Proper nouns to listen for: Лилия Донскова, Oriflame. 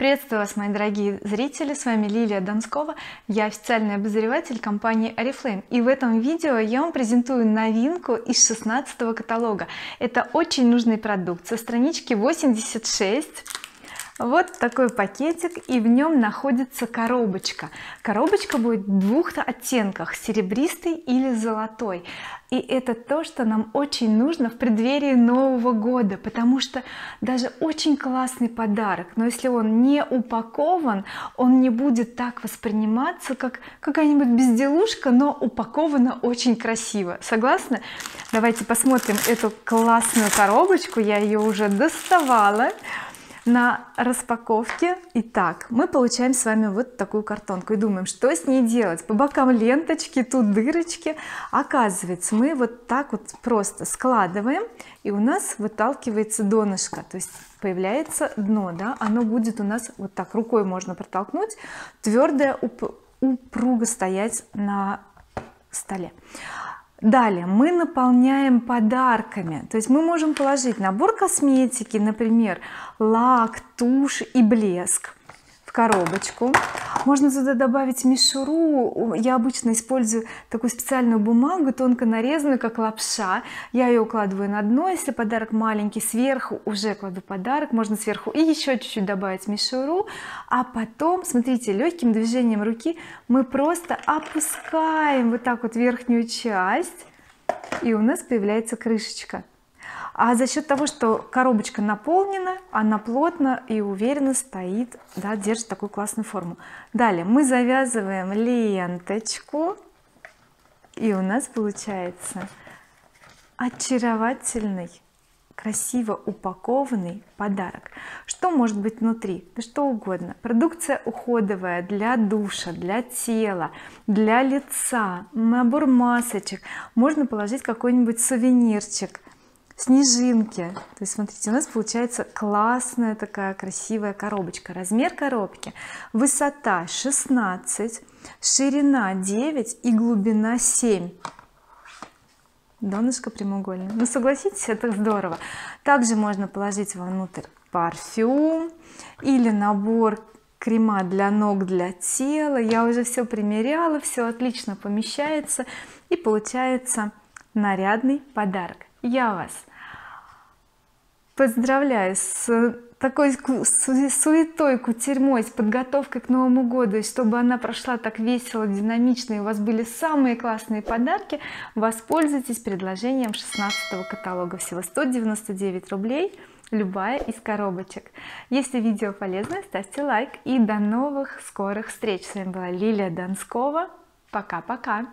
Приветствую вас, мои дорогие зрители, с вами Лилия Донскова, я официальный обозреватель компании Oriflame, и в этом видео я вам презентую новинку из 16 каталога. Это очень нужный продукт со странички 86. Вот такой пакетик, и в нем находится коробочка. Будет в двух оттенках: серебристый или золотой. И это то, что нам очень нужно в преддверии Нового года, потому что даже очень классный подарок, но если он не упакован, он не будет так восприниматься, как какая-нибудь безделушка, но упакована очень красиво. Согласны? Давайте посмотрим эту классную коробочку. Я ее уже доставала на распаковке. Итак, мы получаем с вами вот такую картонку и думаем, что с ней делать. По бокам ленточки, тут дырочки. Оказывается, мы вот так вот просто складываем, и у нас выталкивается донышко, то есть появляется дно, да? Оно будет у нас вот так, рукой можно протолкнуть, твердое, упруго стоять на столе. Далее мы наполняем подарками, то есть мы можем положить набор косметики, например, лак, тушь и блеск в коробочку. Можно туда добавить мишуру. Я обычно использую такую специальную бумагу, тонко нарезанную, как лапша. Я ее укладываю на дно, если подарок маленький, сверху уже кладу подарок. Можно сверху и еще чуть-чуть добавить мишуру, а потом, смотрите, легким движением руки мы просто опускаем вот так вот верхнюю часть, и у нас появляется крышечка. А за счет того, что коробочка наполнена, она плотно и уверенно стоит, да, держит такую классную форму. Далее мы завязываем ленточку, и у нас получается очаровательный, красиво упакованный подарок. Что может быть внутри? Да что угодно. Продукция уходовая для душа, для тела, для лица, набор масочек. Можно положить какой-нибудь сувенирчик, снежинки. То есть смотрите, у нас получается классная такая красивая коробочка. Размер коробки: высота 16, ширина 9 и глубина 7. Донышко прямоугольное. Ну, согласитесь, это здорово. Также можно положить вовнутрь парфюм или набор крема для ног, для тела. Я уже все примеряла, все отлично помещается, и получается нарядный подарок. Я вас поздравляю с такой суетой, кутерьмой, с подготовкой к Новому году, и чтобы она прошла так весело, динамично, и у вас были самые классные подарки. Воспользуйтесь предложением 16 каталога, всего 199 рублей любая из коробочек. Если видео полезно, ставьте лайк, и до новых скорых встреч. С вами была Лилия Донскова. Пока-пока.